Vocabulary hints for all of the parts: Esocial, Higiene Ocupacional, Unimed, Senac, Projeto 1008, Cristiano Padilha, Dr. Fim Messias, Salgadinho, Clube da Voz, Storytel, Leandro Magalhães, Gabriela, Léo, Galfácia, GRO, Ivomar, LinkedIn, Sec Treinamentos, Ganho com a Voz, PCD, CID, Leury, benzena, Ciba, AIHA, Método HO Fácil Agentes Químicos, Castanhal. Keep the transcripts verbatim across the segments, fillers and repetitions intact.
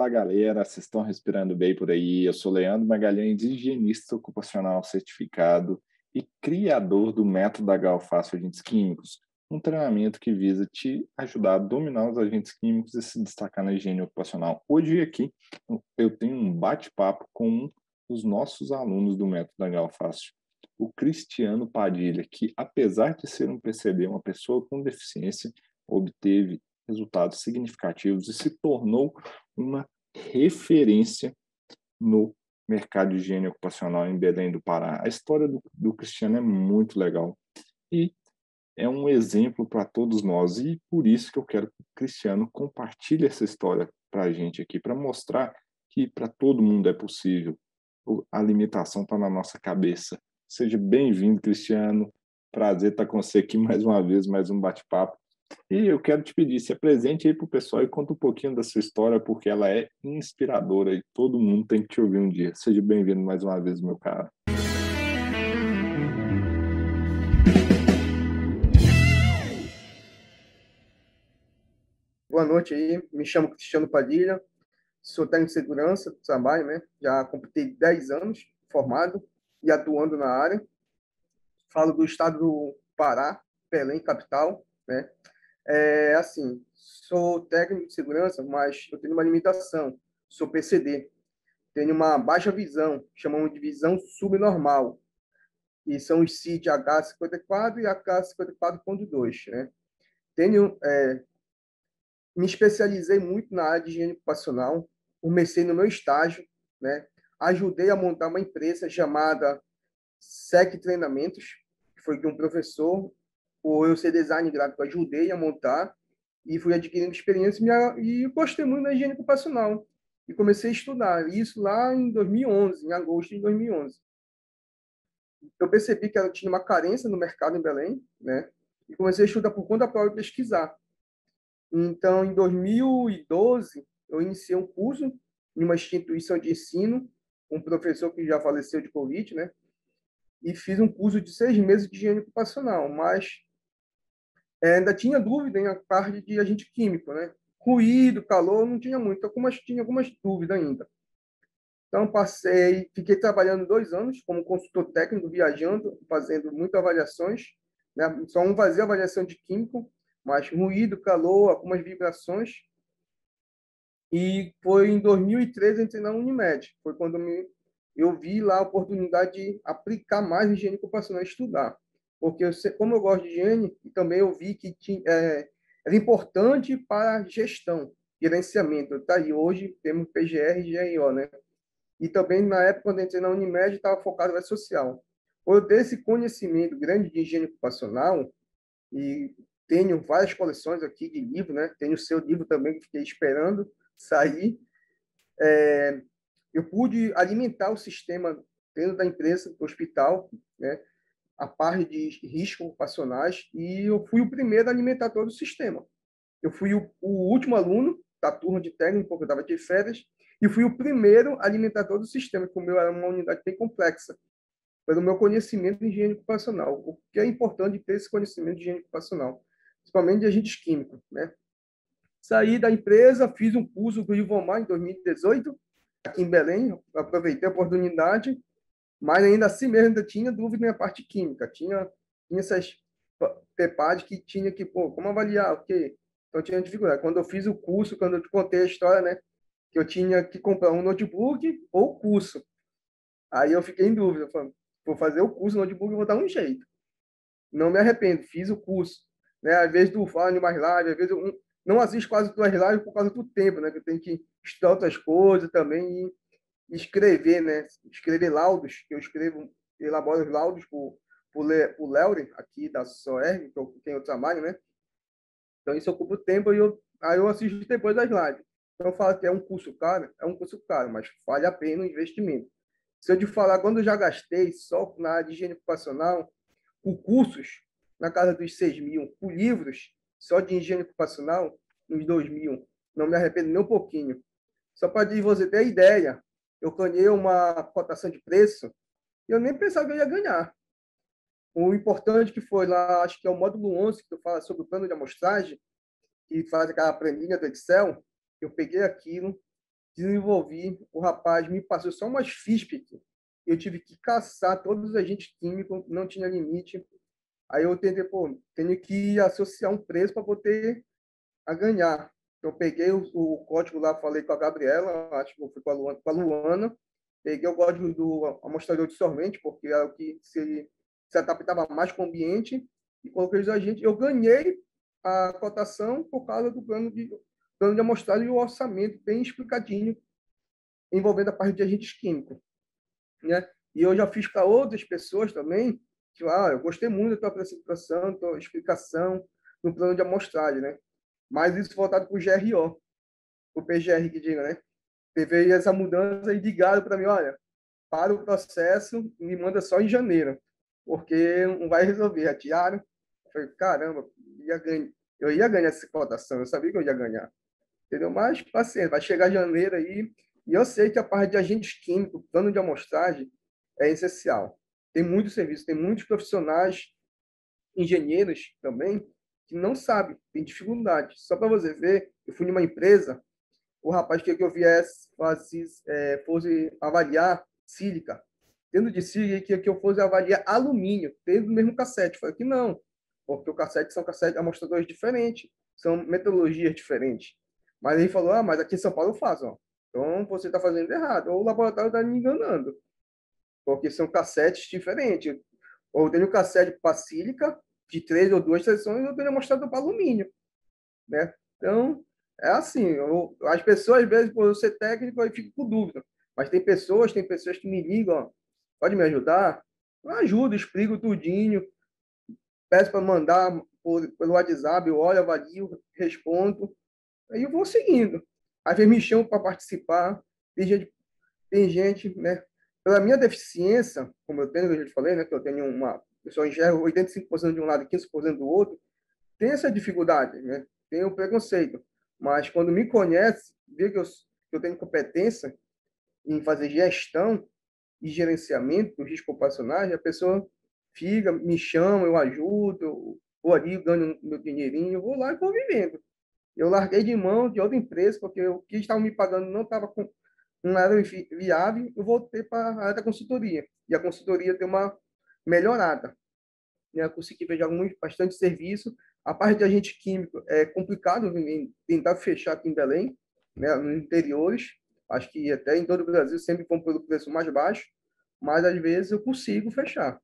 Fala, galera, vocês estão respirando bem por aí? Eu sou Leandro Magalhães, higienista ocupacional certificado e criador do Método H O Fácil Agentes Químicos, um treinamento que visa te ajudar a dominar os agentes químicos e se destacar na higiene ocupacional. Hoje aqui eu tenho um bate-papo com um dos nossos alunos do Método H O Fácil, o Cristiano Padilha, que apesar de ser um P C D, uma pessoa com deficiência, obteve resultados significativos e se tornou uma referência no mercado de higiene ocupacional em Belém do Pará. A história do, do Cristiano é muito legal e é um exemplo para todos nós, e por isso que eu quero que o Cristiano compartilhe essa história para a gente aqui, para mostrar que para todo mundo é possível. A limitação está na nossa cabeça. Seja bem-vindo, Cristiano. Prazer estar com você aqui mais uma vez, mais um bate-papo. E eu quero te pedir, se apresente aí para o pessoal e conta um pouquinho da sua história, porque ela é inspiradora e todo mundo tem que te ouvir um dia. Seja bem-vindo mais uma vez, meu cara. Boa noite aí, me chamo Cristiano Padilha, sou técnico de segurança do trabalho, né? Já completei dez anos formado e atuando na área. Falo do estado do Pará, Belém, capital, né? É, assim, sou técnico de segurança, mas eu tenho uma limitação, sou P C D, tenho uma baixa visão, chamamos de visão subnormal, e são os C I D H cinquenta e quatro e H cinquenta e quatro ponto dois, né? Tenho, é, me especializei muito na área de higiene ocupacional, comecei no meu estágio, né? Ajudei a montar uma empresa chamada Sec Treinamentos, que foi de um professor, ou eu ser design gráfico, ajudei a montar e fui adquirindo experiência e gostei muito da higiene ocupacional. E comecei a estudar isso lá em dois mil e onze, em agosto de dois mil e onze. Eu percebi que eu tinha uma carência no mercado em Belém, né? E comecei a estudar por conta própria e pesquisar. Então, em dois mil e doze, eu iniciei um curso em uma instituição de ensino, um professor que já faleceu de Covid, né? E fiz um curso de seis meses de higiene ocupacional, mas É, ainda tinha dúvida em a parte de agente químico, né? Ruído, calor, não tinha muito, algumas, tinha algumas dúvidas ainda. Então, passei, fiquei trabalhando dois anos como consultor técnico, viajando, fazendo muitas avaliações, né? Só um fazia avaliação de químico, mas ruído, calor, algumas vibrações. E foi em dois mil e treze, entrei na Unimed, foi quando me, eu vi lá a oportunidade de aplicar mais higiene ocupacional, estudar. Porque, eu, como eu gosto de higiene, também eu vi que tinha, é, era importante para gestão, gerenciamento. Tá? E hoje temos P G R e G I O, né? E também, na época, quando eu entrei na Unimed, estava focado no Esocial. Eu tenho esse conhecimento grande de higiene ocupacional e tenho várias coleções aqui de livro, né? Tenho o seu livro também, que fiquei esperando sair. É, eu pude alimentar o sistema dentro da empresa, do hospital, né? A parte de riscos ocupacionais, e eu fui o primeiro a alimentar todo o sistema. Eu fui o, o último aluno da turma de técnico, porque eu estava de férias, e fui o primeiro a alimentar todo o sistema, porque o meu era uma unidade bem complexa, pelo meu conhecimento de higiene ocupacional. O que é importante ter esse conhecimento de higiene ocupacional, principalmente de agentes químicos, né? Saí da empresa, fiz um curso do Ivomar em dois mil e dezoito, aqui em Belém, aproveitei a oportunidade, mas ainda assim mesmo ainda tinha dúvida na parte química, tinha, tinha essas P P A D que tinha que, pô, como avaliar, o quê? Então tinha dificuldade. Quando eu fiz o curso, quando eu te contei a história, né, que eu tinha que comprar um notebook ou curso, aí eu fiquei em dúvida, falei, vou fazer o curso, o notebook eu vou dar um jeito. Não me arrependo, fiz o curso, né, às vezes tu fala de mais live, às vezes eu não assisto quase tuas lives por causa do tempo, né, que eu tenho que estudar outras coisas também e escrever, né? Escrever laudos, que eu escrevo, elaboro os laudos por o Leury, aqui da Soer, que eu tenho trabalho, né? Então, isso ocupa o tempo e eu, aí eu assisto depois das lives. Então, eu falo que é um curso caro, é um curso caro, mas vale a pena o investimento. Se eu te falar, quando eu já gastei só na área de higiene ocupacional, por cursos, na casa dos seis mil, por livros, só de higiene ocupacional, uns dois mil. Não me arrependo nem um pouquinho. Só para você ter ideia, eu ganhei uma cotação de preço e eu nem pensava que eu ia ganhar. O importante que foi lá, acho que é o módulo onze, que tu fala sobre o plano de amostragem, que faz aquela planilha do Excel, eu peguei aquilo, desenvolvi, o rapaz me passou só umas F I S P, eu tive que caçar todos os agentes químicos, não tinha limite. Aí eu tentei, pô, tenho que associar um preço para poder a ganhar. Então, eu peguei o, o código lá, falei com a Gabriela, acho que eu fui com a Luana, com a Luana peguei o código do amostrador de sorvente, porque era o que se, se adaptava mais com o ambiente, e coloquei os agentes. Eu ganhei a cotação por causa do plano de, plano de amostragem e o orçamento bem explicadinho, envolvendo a parte de agentes químicos, né? E eu já fiz para outras pessoas também, que ah, eu gostei muito da tua apresentação, da tua explicação no plano de amostragem, né? Mas isso voltado para o G R O, o P G R que diga, né? Teve essa mudança e ligaram para mim, olha, para o processo, me manda só em janeiro, porque não vai resolver, adiaram. Eu falei, caramba, ia ganhar. eu ia ganhar essa cotação, eu sabia que eu ia ganhar. Entendeu? Mas, paciência, vai chegar janeiro aí, e eu sei que a parte de agentes químicos, plano de amostragem, é essencial. Tem muito serviço, tem muitos profissionais, engenheiros também, que não sabem, tem dificuldade. Só para você ver, eu fui numa empresa, o rapaz queria que eu viesse, é, fosse avaliar sílica. Dentro de sílica, ele queria que eu fosse avaliar alumínio, dentro do mesmo cassete. Eu falei que não, porque o cassete são cassete amostradores diferentes, são metodologias diferentes. Mas ele falou, ah, mas aqui em São Paulo eu faço, ó. Então você está fazendo errado, ou o laboratório está me enganando, porque são cassetes diferentes. Ou eu tenho um cassete para sílica, de três ou duas sessões, eu tenho mostrado para alumínio, né? Então, é assim, eu, as pessoas, às vezes, por eu ser técnico, eu fico com dúvida. Mas tem pessoas, tem pessoas que me ligam, ó, pode me ajudar? Eu ajudo, explico tudinho, peço para mandar por, pelo WhatsApp, eu olho, avalio, respondo, aí eu vou seguindo. Às vezes me chamam para participar, tem gente, tem gente, né? Pela minha deficiência, como eu tenho, eu já falei, né, que eu tenho uma... Eu só enxergo oitenta e cinco por cento de um lado e quinze por cento do outro, tem essa dificuldade, né? Tem o preconceito. Mas quando me conhece, vê que eu, que eu tenho competência em fazer gestão e gerenciamento dos riscos ocupacionais, a pessoa fica, me chama, eu ajudo, eu vou ali, ganho meu dinheirinho, eu vou lá e vou vivendo. Eu larguei de mão de outra empresa, porque o que estavam me pagando não estava com... não era viável, eu voltei para a área da consultoria. E a consultoria tem uma melhorada. Eu consegui pegar muito, bastante serviço. A parte de agente químico é complicado tentar fechar aqui em Belém, né, nos interiores. Acho que até em todo o Brasil sempre vão pelo preço mais baixo, mas às vezes eu consigo fechar.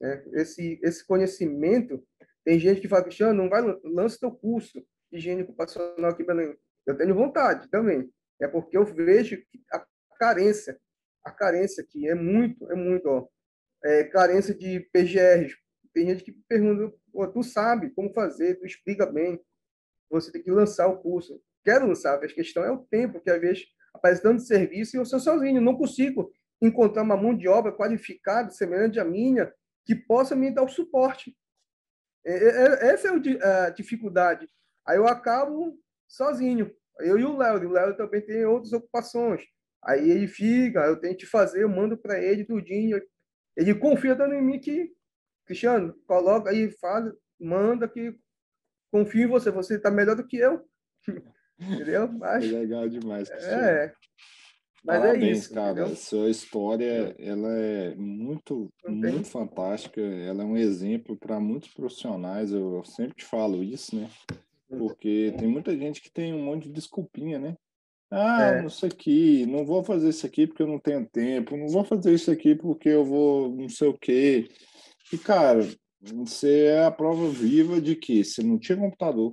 Né? Esse, esse conhecimento, tem gente que fala, Cristiano, não vai, lança teu curso de higiene ocupacional aqui em Belém. Eu tenho vontade também. É porque eu vejo a carência, a carência que é muito, é muito, ó, é carência de P G Rs. Tem gente que pergunta, pô, tu sabe como fazer, tu explica bem, você tem que lançar o curso. Quero lançar, a questão é o tempo, que às vezes aparece dando serviço e eu sou sozinho, não consigo encontrar uma mão de obra qualificada, semelhante à minha, que possa me dar o suporte. É, é, essa é a dificuldade. Aí eu acabo sozinho. Eu e o Léo, o Léo também tem outras ocupações. Aí ele fica, eu tento fazer, eu mando para ele tudinho. Ele confia dando em mim que, Cristiano, coloca aí, fala, manda que confio em você, você está melhor do que eu. Entendeu? Mas, é legal demais, Cristiano. É. Mas parabéns, é isso, cara. Entendeu? Sua história ela é muito, muito fantástica. Ela é um exemplo para muitos profissionais. Eu sempre te falo isso, né? Porque tem muita gente que tem um monte de desculpinha, né? Ah, é. Isso aqui, não vou fazer isso aqui porque eu não tenho tempo, não vou fazer isso aqui porque eu vou não sei o quê. E, cara, você é a prova viva de que você não tinha computador,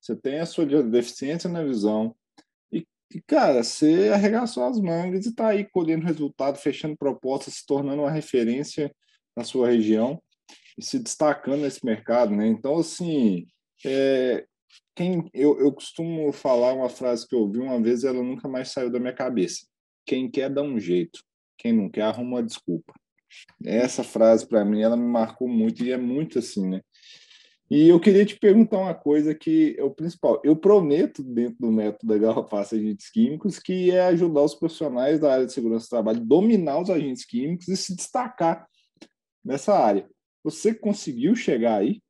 você tem a sua deficiência na visão. E, e cara, você arregaçou as mangas e tá aí colhendo resultado, fechando propostas, se tornando uma referência na sua região e se destacando nesse mercado, né? Então, assim... É... Quem, eu, eu costumo falar uma frase que eu ouvi uma vez, ela nunca mais saiu da minha cabeça. Quem quer dá um jeito, quem não quer arruma uma desculpa. Essa frase, para mim, ela me marcou muito e é muito assim, né? E eu queria te perguntar uma coisa que é o principal. Eu prometo, dentro do método da Galfácia Agentes Químicos, que é ajudar os profissionais da área de segurança do trabalho a dominar os agentes químicos e se destacar nessa área. Você conseguiu chegar aí?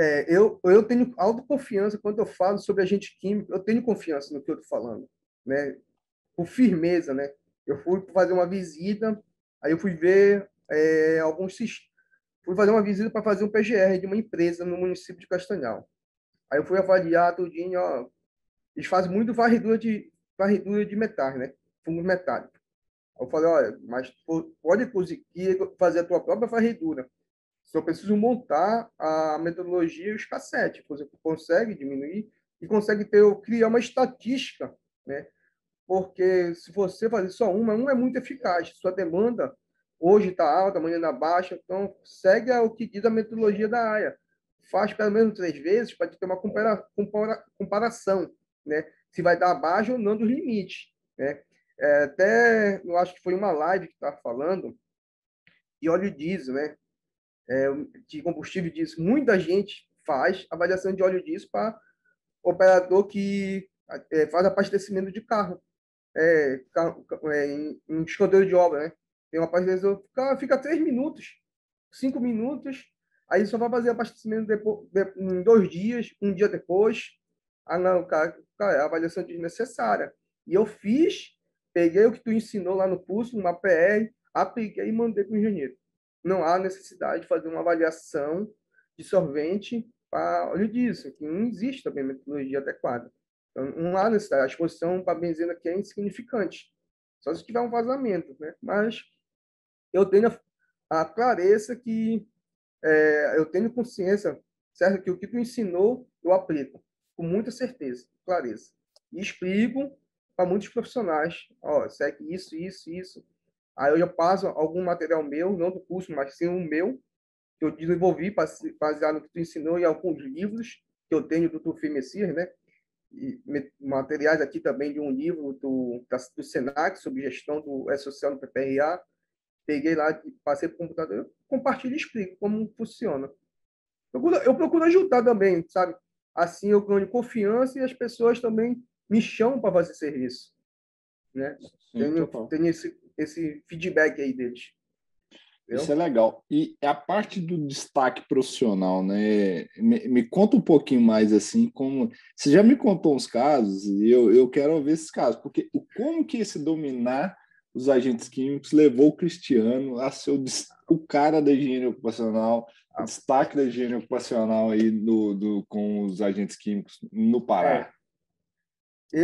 É, eu, eu tenho autoconfiança quando eu falo sobre agente químico, eu tenho confiança no que eu estou falando, né? por firmeza, né? Eu fui fazer uma visita, aí eu fui ver é, alguns sistemas. Fui fazer uma visita para fazer um P G R de uma empresa no município de Castanhal. Aí eu fui avaliar tudinho, ó. Eles fazem muito varredura de, varredura de metais, né? Fungos metálicos. Aí eu falei, olha, mas pode conseguir fazer a tua própria varredura. Só preciso montar a metodologia e os cassetes. Você consegue diminuir e consegue ter, criar uma estatística, né? Porque se você fazer só uma, uma é muito eficaz. Sua demanda hoje está alta, amanhã está baixa. Então, segue o que diz a metodologia da A I A. Faz pelo menos três vezes para ter uma compara, compara, comparação, né? Se vai dar abaixo ou não dos limites, né? É, até, eu acho que foi uma live que estava falando, e óleo diesel, né? É, de combustível diesel. Muita gente faz avaliação de óleo diesel para operador que é, faz abastecimento de carro, é, carro é, em, em escoteiro de obra, né? Tem um abastecedor, fica, fica três minutos, cinco minutos, aí só vai fazer abastecimento depois, de, em dois dias, um dia depois. Ah, não, cara, cara, avaliação desnecessária. E eu fiz, peguei o que tu ensinou lá no curso, uma P R, apliquei e mandei para o engenheiro. Não há necessidade de fazer uma avaliação de sorvente para óleo diesel, que não existe também metodologia adequada. Então, não há necessidade. A exposição para benzena aqui é insignificante, só se tiver um vazamento, né? Mas eu tenho a clareza que é, eu tenho consciência, certo? Que o que tu ensinou, eu aplico com muita certeza, clareza. E explico para muitos profissionais, ó, segue isso, isso, isso. Aí eu já passo algum material meu, não do curso, mas sim o meu, que eu desenvolvi baseado no que tu ensinou e alguns livros que eu tenho do doutor Fim Messias, né? E materiais aqui também de um livro do, da, do Senac, sobre gestão do Esocial no P P R A. Peguei lá, passei para o computador, compartilho e explico como funciona. Eu procuro, eu procuro ajudar também, sabe? Assim eu ganho confiança e as pessoas também me chamam para fazer serviço, né? Sim, tenho, tenho esse... esse feedback aí deles. Entendeu? Isso é legal. E a parte do destaque profissional, né? Me, me conta um pouquinho mais, assim, como... Você já me contou uns casos, e eu, eu quero ouvir esses casos, porque como que esse dominar os agentes químicos levou o Cristiano a ser o, o cara da higiene ocupacional, o destaque da higiene ocupacional aí do, do, com os agentes químicos no Pará? É.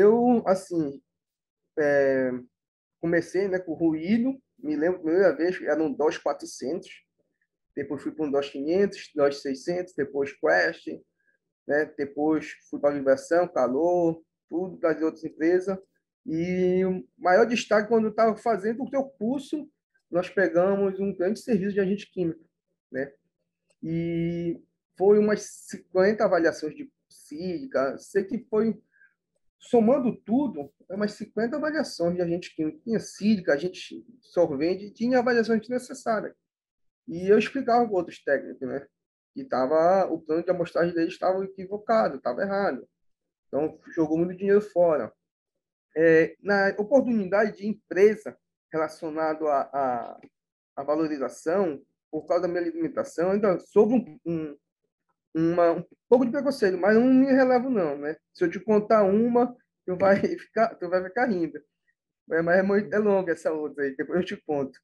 Eu, assim... É... Comecei, né, com ruído, me lembro a primeira vez que era um D O S quatrocentos, depois fui para um D O S quinhentos, D O S seiscentos, depois Quest, né, depois fui para a Universal, Calor, tudo das outras empresas. E o maior destaque, quando eu estava fazendo o teu curso, nós pegamos um grande serviço de agente químico, né? E foi umas cinquenta avaliações de C I D, sei que foi... Somando tudo, umas cinquenta avaliações de agente químico. Tinha C I D, agente sorvente, tinha avaliações desnecessárias. E eu explicava para outros técnicos, né? Que tava, o plano de amostragem deles estava equivocado, estava errado. Então, jogou muito dinheiro fora. É, na oportunidade de empresa relacionada à, à valorização, por causa da minha limitação, ainda sobre um, um Uma, um pouco de preconceito, mas não me relevo não, né? Se eu te contar uma, tu vai ficar, tu vai ficar rindo. É, mas é muito é longa essa outra aí, depois eu te conto.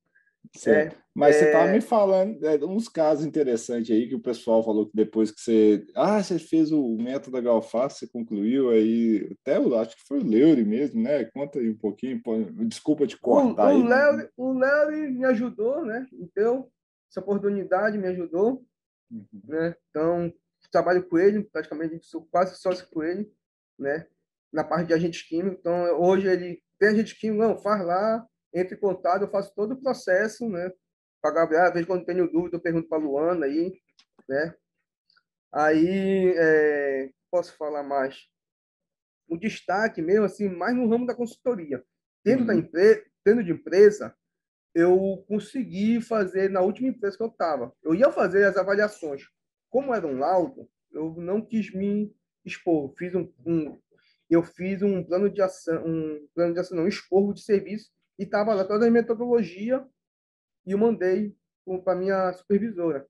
É, mas é... você estava me falando é, uns casos interessantes aí que o pessoal falou que depois que você... Ah, você fez o método da Galfácia, você concluiu aí... Até eu acho que foi o Leury mesmo, né? Conta aí um pouquinho, pô, desculpa te cortar o, aí. O Leury, o Leury me ajudou, né? Então, essa oportunidade me ajudou. Uhum. Né? Então, trabalho com ele, praticamente sou quase sócio com ele, né? Na parte de agentes químicos. Então, hoje ele tem agente químico, não, faz lá, entra em contato, eu faço todo o processo, né? Para a Gabriela, às vezes quando tenho dúvida, eu pergunto para a Luana aí, né? Aí, é, posso falar mais. O destaque mesmo, assim, mais no ramo da consultoria. Dentro, uhum. da empre... Dentro de empresa, eu consegui fazer na última empresa que eu estava. Eu ia fazer as avaliações. Como era um laudo, eu não quis me expor. Fiz um, um, eu fiz um plano de ação, um plano de ação, não, um expor de serviço, e estava lá toda a metodologia, e eu mandei para a minha supervisora.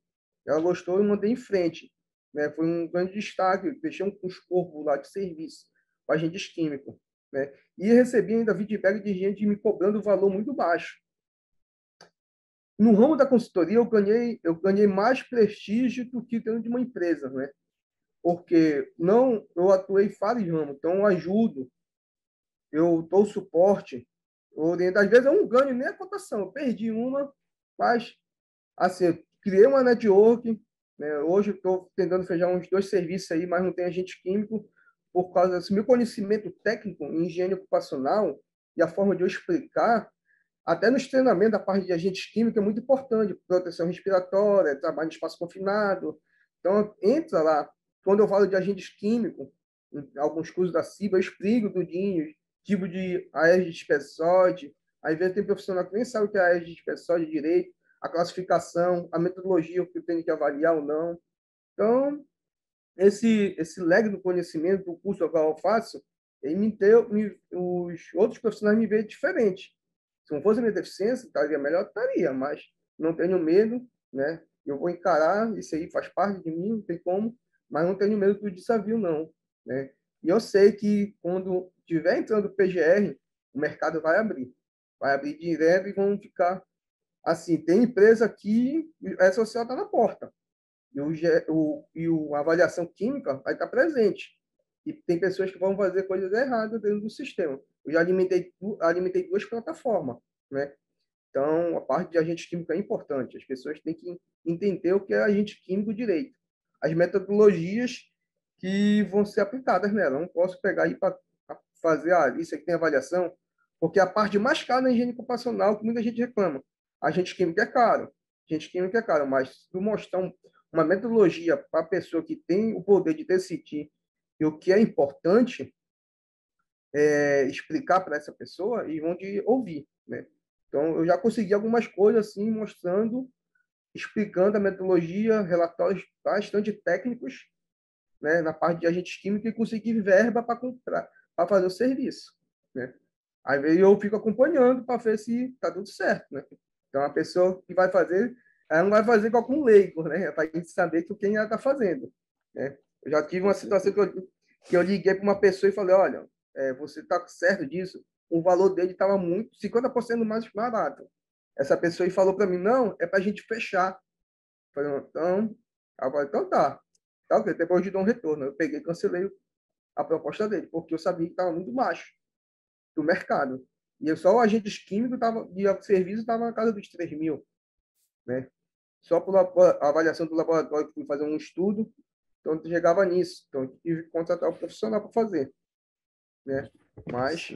Ela gostou e eu mandei em frente. Né? Foi um grande destaque. Eu fechei um, um corpo lá de serviço, para agentes químicos. né? E recebi ainda feedback de gente me cobrando um valor muito baixo. No ramo da consultoria, eu ganhei, eu ganhei mais prestígio do que dentro de uma empresa, né? Porque não, eu atuei em vários ramos, então eu ajudo, eu dou suporte, eu oriento. Às vezes eu não ganho nem a cotação, eu perdi uma, mas assim, eu criei uma network, né? Hoje eu estou tentando fechar uns dois serviços aí, mas não tem agente químico, por causa desse meu conhecimento técnico em higiene ocupacional e a forma de eu explicar, até nos treinamentos da parte de agentes químicos é muito importante, proteção respiratória, trabalho em espaço confinado. Então, entra lá. Quando eu falo de agentes químicos, em alguns cursos da Ciba, eu explico tudinho, tipo de área de espessóide. Às vezes tem profissional que nem sabe o que é a área de espessóide direito, a classificação, a metodologia, o que eu tenho que avaliar ou não. Então, esse, esse leque do conhecimento do curso que eu faço, ele me deu, me, os outros profissionais me veem diferente. Se não fosse minha deficiência, estaria melhor, estaria, mas não tenho medo, né? Eu vou encarar, isso aí faz parte de mim, não tem como, mas não tenho medo do desafio, não, né? E eu sei que quando estiver entrando o P G R, o mercado vai abrir. Vai abrir direto e vão ficar assim. Tem empresa que a Esocial está na porta. E, o, o, e o, a avaliação química vai estar presente. E tem pessoas que vão fazer coisas erradas dentro do sistema. Eu já alimentei, alimentei duas plataformas, né? Então, a parte de agente químico é importante. As pessoas têm que entender o que é agente químico direito, as metodologias que vão ser aplicadas nela. Não posso pegar aí para fazer, ah, isso aqui tem avaliação, porque a parte mais cara da higiene ocupacional, que muita gente reclama, agente químico é caro, agente químico é caro, mas se tu mostrar uma metodologia para a pessoa que tem o poder de decidir o que é importante, é, explicar para essa pessoa, e vão te ouvir, né? Então, eu já consegui algumas coisas assim, mostrando, explicando a metodologia, relatórios bastante técnicos, né, na parte de agentes químicos, e conseguir verba para comprar, para fazer o serviço, né? Aí eu fico acompanhando para ver se está tudo certo, né? Então, a pessoa que vai fazer, ela não vai fazer igual com um leigo, né? Para a gente saber que quem ela está fazendo, né? Eu já tive uma situação que eu, que eu liguei para uma pessoa e falei, olha, é, você está certo disso? O valor dele estava muito, cinquenta por cento mais barato. Essa pessoa aí falou para mim, não, é para a gente fechar. Eu falei, então, agora, então tá. tá okay. Depois eu dou um retorno. Eu peguei e cancelei a proposta dele, porque eu sabia que estava muito baixo do mercado. E só o agente químico tava, e o serviço estava na casa dos três mil, né? Só por a avaliação do laboratório, que fui fazer um estudo, então eu chegava nisso. Então eu tive que contratar o profissional para fazer, né? Mas...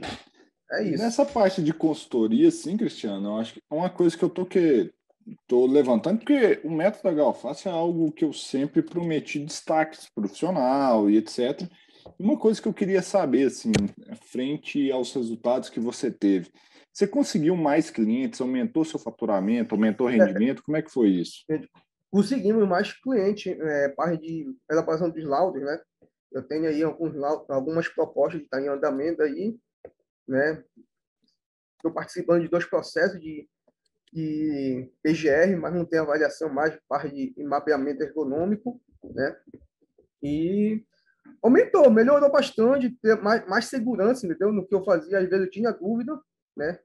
é isso. Nessa parte de consultoria, sim, Cristiano, eu acho que é uma coisa que eu tô, que, tô levantando, porque o método da Galfácia é algo que eu sempre prometi destaques profissional e etcétera. Uma coisa que eu queria saber, assim, frente aos resultados que você teve, você conseguiu mais clientes, aumentou seu faturamento, aumentou o rendimento, é, como é que foi isso? Conseguimos mais clientes, é, parte de elaboração dos laudos, né? Eu tenho aí alguns, algumas propostas que estão em andamento aí, né? Estou participando de dois processos de, de P G R, mas não tem avaliação mais parte de mapeamento ergonômico, né? E aumentou, melhorou bastante, ter mais, mais segurança, entendeu? No que eu fazia, às vezes eu tinha dúvida, né?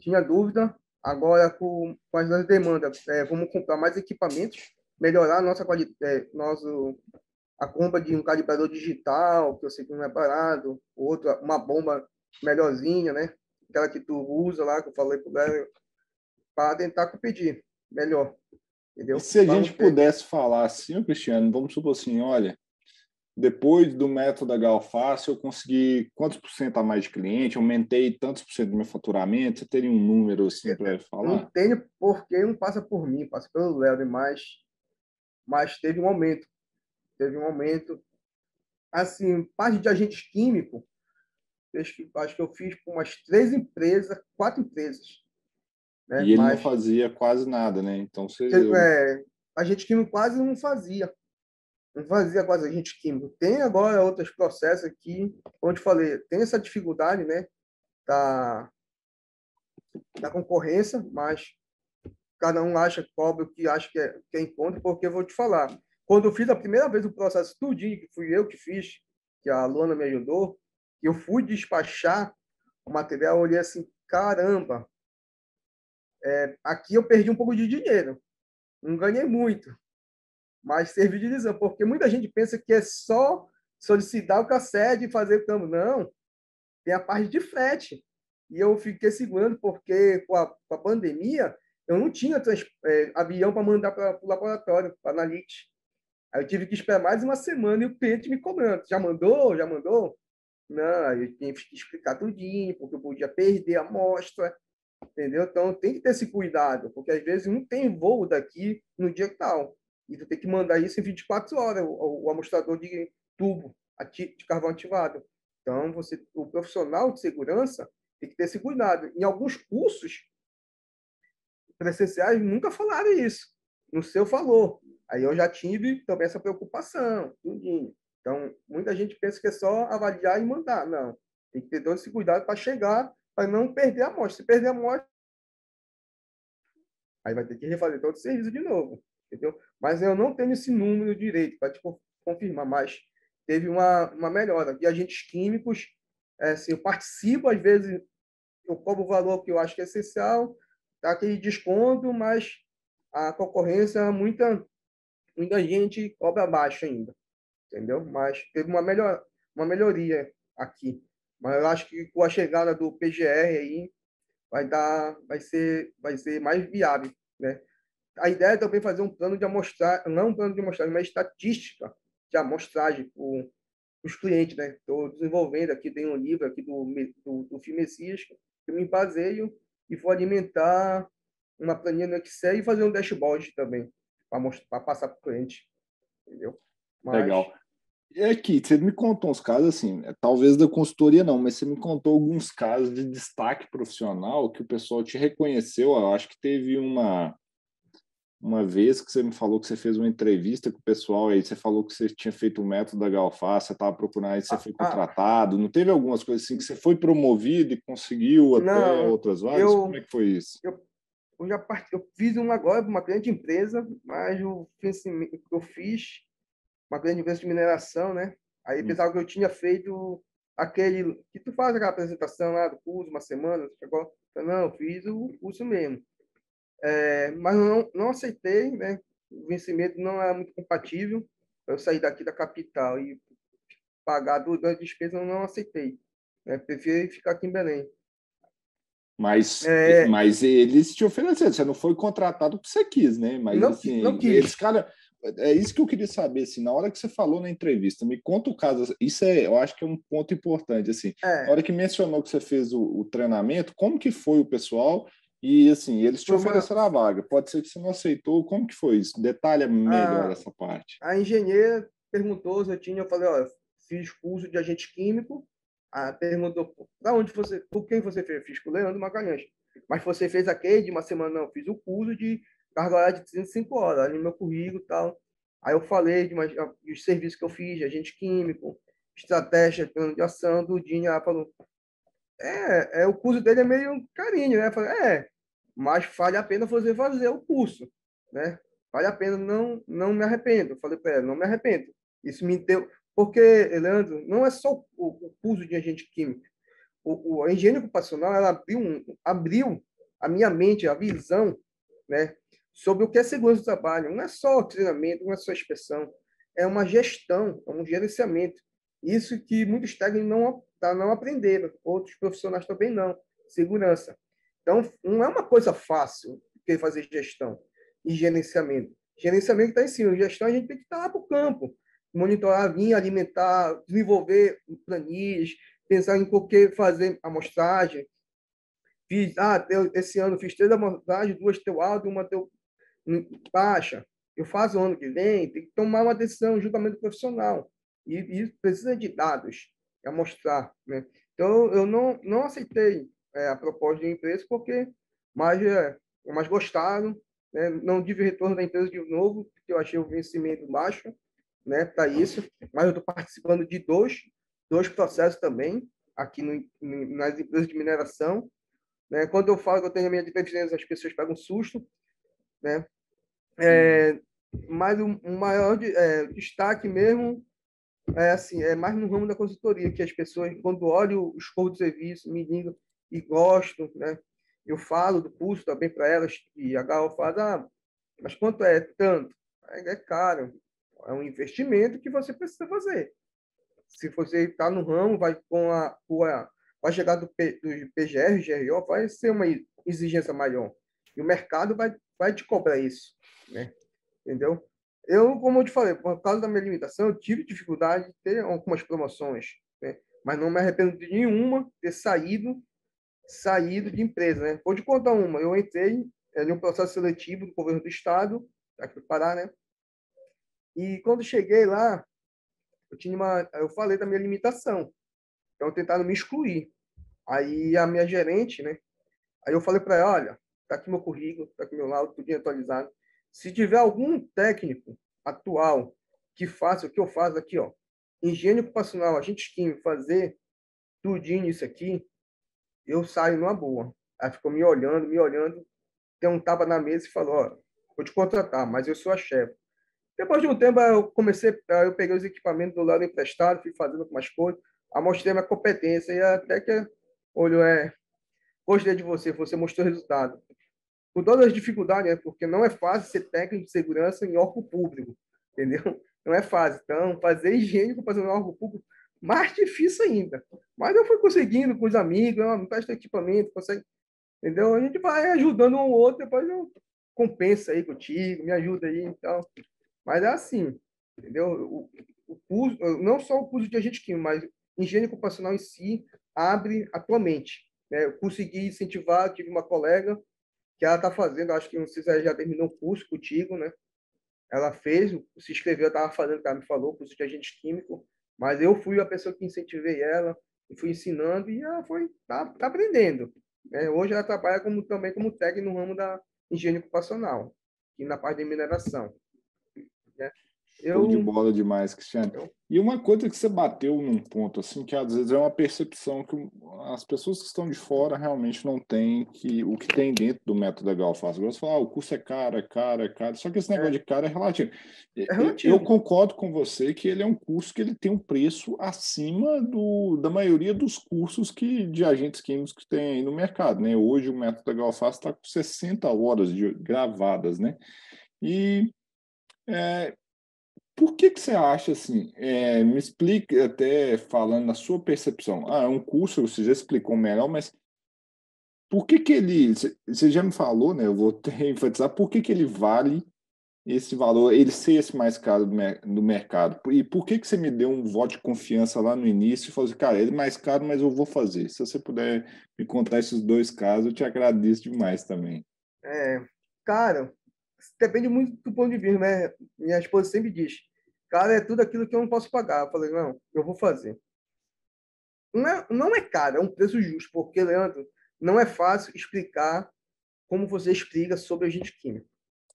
Tinha dúvida. Agora, com, com as demandas, é, vamos comprar mais equipamentos, melhorar a nossa qualidade, é, nosso, a compra de um calibrador digital, que eu sei que não é barato, outro, uma bomba melhorzinha, né? Aquela que tu usa lá, que eu falei pro Léo, para tentar competir melhor, entendeu? E se a vamos gente ter... pudesse falar assim, Cristiano, vamos supor assim, olha, depois do método Galfácia, eu consegui quantos por cento a mais de cliente, aumentei tantos por cento do meu faturamento, você teria um número assim para falar? Não tenho, porque não passa por mim, passa pelo Léo, mas, mas teve um aumento, teve um aumento, assim, parte de agentes químicos. Acho que eu fiz com umas três empresas, quatro empresas, né? E ele Mas, não fazia quase nada, né? Então, você... é, agente químico quase não fazia. Não fazia quase agente químico. Tem agora outros processos aqui, onde falei, tem essa dificuldade, né? Da, da concorrência, mas cada um acha, cobra o que acha que é, que é em conta, porque eu vou te falar. Quando eu fiz a primeira vez o processo tudinho, que fui eu que fiz, que a Luana me ajudou, eu fui despachar o material, eu olhei assim, caramba, é, aqui eu perdi um pouco de dinheiro, não ganhei muito, mas serviu de lição, porque muita gente pensa que é só solicitar o cassete e fazer o câmbio. Não, tem a parte de frete. E eu fiquei segurando, porque com a, com a pandemia, eu não tinha trans, é, avião para mandar para o laboratório, para a Analytics. Aí eu tive que esperar mais uma semana e o cliente me cobrando. Já mandou? Já mandou? Não, eu tinha que explicar tudinho, porque eu podia perder a amostra, entendeu? Então, tem que ter esse cuidado, porque às vezes não tem voo daqui no dia tal. E tu tem que mandar isso em vinte e quatro horas, o, o amostrador de tubo ati, de carvão ativado. Então, você, o profissional de segurança tem que ter esse cuidado. Em alguns cursos presenciais, nunca falaram isso. No seu falou. Aí eu já tive também essa preocupação. Tudinho. Então, muita gente pensa que é só avaliar e mandar. Não. Tem que ter todo esse cuidado para chegar, para não perder a amostra. Se perder a amostra, aí vai ter que refazer todo o serviço de novo. Entendeu? Mas eu não tenho esse número direito para te confirmar, mas teve uma, uma melhora. De agentes químicos, é, assim, eu participo, às vezes eu cobro o valor que eu acho que é essencial, dá aquele desconto, mas a concorrência, muita, muita gente cobra abaixo ainda. Entendeu? Mas teve uma, melhor, uma melhoria aqui. Mas eu acho que com a chegada do P G R aí, vai, dar, vai, ser, vai ser mais viável, né? A ideia é também fazer um plano de amostragem, não um plano de amostragem, mas estatística de amostragem para os clientes, né? Estou desenvolvendo aqui, tem um livro aqui do, do, do Fim Messias, que eu me baseio e vou alimentar uma planilha no Excel e fazer um dashboard também, para passar para o cliente, entendeu? Mas... Legal. É que você me contou uns casos, assim, talvez da consultoria não, mas você me contou alguns casos de destaque profissional que o pessoal te reconheceu. Eu acho que teve uma... Uma vez que você me falou que você fez uma entrevista com o pessoal, aí você falou que você tinha feito o método da Galfácia, você estava procurando, aí você ah, foi contratado. Não teve algumas coisas assim que você foi promovido e conseguiu até não, outras vagas? Eu, Como é que foi isso? Eu, eu, já part... eu fiz um agora para uma grande empresa, mas eu, eu fiz uma grande empresa de mineração, né? Aí hum. pensava que eu tinha feito aquele... que tu faz aquela apresentação lá do curso, uma semana, chegou... Não, eu fiz o curso mesmo. É, mas não, não aceitei, né? O vencimento não é muito compatível. Eu saí daqui da capital e pagar todas as despesas, eu não aceitei. Né? Prefiro ficar aqui em Belém. Mas, é... mas eles te ofereceram, você não foi contratado porque você quis, né? Mas não, assim, não quis. Eles, cara, é isso que eu queria saber, assim, na hora que você falou na entrevista, me conta o caso, isso é, eu acho que é um ponto importante, assim. É. Na hora que mencionou que você fez o, o treinamento, como que foi o pessoal? E, assim, eles te ofereceram a vaga. Pode ser que você não aceitou. Como que foi isso? Detalha melhor a, essa parte. A engenheira perguntou se eu tinha... Eu falei, olha, fiz curso de agente químico. Ela perguntou, para onde você... Por quem você fez? Eu fiz com o Leandro Magalhães. Mas você fez aquele de uma semana? Não, fiz o curso de carga horária de trezentas e cinco horas. Ali no meu currículo e tal. Aí eu falei de uma, dos serviços que eu fiz, de agente químico, estratégia, plano de ação, do Dinho. Ela falou... É, é, o curso dele é meio carinho, né? Eu falei, é... mas vale a pena você fazer o curso, né? Vale a pena, não, não me arrependo. Eu falei para ela, não me arrependo. Isso me deu... Porque, Leandro, não é só o, o curso de agente químico. O, o, a higiene ocupacional, ela abriu, abriu a minha mente, a visão, né? Sobre o que é segurança do trabalho. Não é só treinamento, não é só inspeção. É uma gestão, é um gerenciamento. Isso que muitos técnicos não, não aprenderam. Outros profissionais também não. Segurança. Então, não é uma coisa fácil de fazer gestão e gerenciamento. Gerenciamento está em cima. Gestão, a gente tem que estar lá para o campo. Monitorar a linha, alimentar, desenvolver planilhas, pensar em qualquer fazer amostragem. Fiz, ah, esse ano fiz três amostragens, duas teu alto e uma teu baixa. Eu faço o ano que vem. Tem que tomar uma decisão, um julgamento profissional. E isso precisa de dados, é mostrar, né? Então, eu não, não aceitei É, a proposta da empresa, porque mais, é, mais gostaram, né? Não tive retorno da empresa de novo, porque eu achei o vencimento baixo, né? Para isso, mas eu estou participando de dois, dois processos também, aqui no, no, nas empresas de mineração, né? Quando eu falo que eu tenho a minha deficiência, as pessoas pegam um susto, né? É, mas o, o maior de, é, destaque mesmo é assim, é mais no ramo da consultoria, que as pessoas, quando olham os corpos de serviço, me ligam e gostam, né? Eu falo do custo também para elas, e a H O fala, ah, mas quanto é tanto? É caro, é um investimento que você precisa fazer. Se você está no ramo, vai com a, com a, vai chegar do, P, do P G R, G I O, vai ser uma exigência maior. E o mercado vai, vai te cobrar isso, né? Entendeu? Eu, como eu te falei, por causa da minha limitação, eu tive dificuldade de ter algumas promoções, né? Mas não me arrependo de nenhuma ter saído, saído de empresa, né? Vou te contar uma. Eu entrei em um processo seletivo do governo do estado, aqui do Pará, né? E quando cheguei lá, eu tinha uma, eu falei da minha limitação. Então tentaram me excluir. Aí a minha gerente, né? Aí eu falei para ela, olha, tá aqui meu currículo, tá aqui meu laudo, tudo atualizado. Se tiver algum técnico atual que faça o que eu faço aqui, ó, higiene ocupacional, agentes químicos, fazer tudinho isso aqui, eu saio numa boa. Aí ficou me olhando, me olhando, tem um tapa na mesa e falou, ó, vou te contratar, mas eu sou a chefe. Depois de um tempo, eu comecei, eu peguei os equipamentos do Léo emprestado, fui fazendo algumas coisas, mostrei minha competência e até que, olha, é, gostei de você, você mostrou o resultado. Com todas as dificuldades, né? Porque não é fácil ser técnico de segurança em órgão público, entendeu? Não é fácil. Então, fazer higiene fazer um órgão público, mais difícil ainda. Mas eu fui conseguindo com os amigos, não testa equipamento, consegue, entendeu? A gente vai ajudando um ao outro, depois eu compensa aí contigo, me ajuda aí, então. Mas é assim, entendeu? O, o curso, não só o curso de agente químico, mas higiene ocupacional em si abre a tua mente, né? Eu consegui incentivar, tive uma colega que ela está fazendo, acho que não sei se ela já terminou o curso contigo, né? Ela fez, se inscreveu, estava fazendo, ela me falou, curso de agente químico, mas eu fui a pessoa que incentivei ela, fui ensinando e ela foi, tá, tá aprendendo, né? Hoje ela trabalha como, também como técnica no ramo da higiene ocupacional e na parte de mineração. É. Eu... Show de bola demais, Cristiano. Eu... E uma coisa que você bateu num ponto, assim, que às vezes é uma percepção que as pessoas que estão de fora realmente não têm que, o que tem dentro do método da Galfácia. Você fala, ah, o curso é caro, é caro, é caro. Só que esse negócio é. de caro é relativo. É relativo. Eu, eu concordo com você que ele é um curso que ele tem um preço acima do, da maioria dos cursos que, de agentes químicos que tem aí no mercado, né? Hoje o método da Galfácia está com sessenta horas de, gravadas, né? E... É, por que que você acha assim, é, me explique até falando na sua percepção, ah, é um curso, você já explicou melhor, mas por que que ele, você já me falou, né, eu vou ter, enfatizar, por que que ele vale esse valor, ele ser esse mais caro do, mer do mercado, e por que que você me deu um voto de confiança lá no início e falou assim, cara, ele é mais caro, mas eu vou fazer, se você puder me contar esses dois casos, eu te agradeço demais também. É, cara... Depende muito do ponto de vista, né? Minha esposa sempre diz, cara, é tudo aquilo que eu não posso pagar. Eu falei, não, eu vou fazer. Não é, não é caro, é um preço justo, porque, Leandro, não é fácil explicar como você explica sobre agente químico.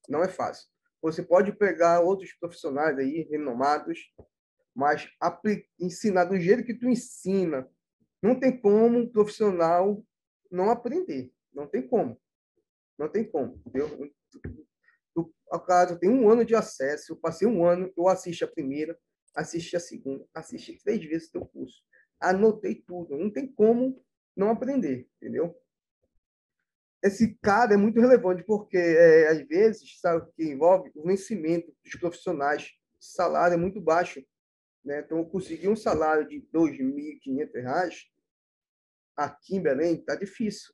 Não é fácil. Você pode pegar outros profissionais aí, renomados, mas ensinar do jeito que tu ensina. Não tem como um profissional não aprender. Não tem como. Não tem como, entendeu? Ao caso, eu tenho um ano de acesso, eu passei um ano, eu assisti a primeira, assisti a segunda, assisti três vezes o teu curso. Anotei tudo, não tem como não aprender, entendeu? Esse cara é muito relevante, porque é, às vezes, sabe, o que envolve o vencimento dos profissionais, o salário é muito baixo, né? Então, eu consegui um salário de dois mil e quinhentos reais, aqui em Belém, tá difícil.